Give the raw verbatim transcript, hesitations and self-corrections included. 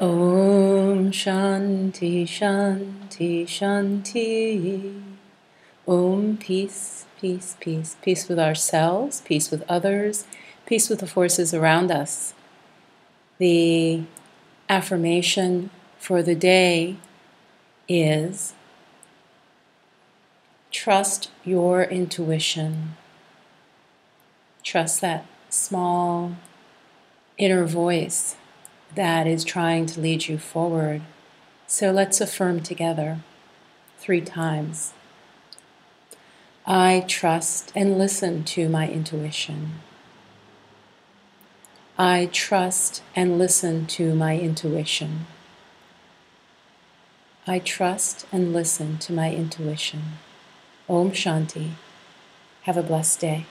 Om Shanti Shanti Shanti. Om peace, peace, peace. Peace with ourselves, peace with others, peace with the forces around us. The affirmation for the day is trust your intuition. Trust that small inner voice that is trying to lead you forward. So let's affirm together three times. I trust and listen to my intuition. I trust and listen to my intuition. I trust and listen to my intuition. Om Shanti. Have a blessed day.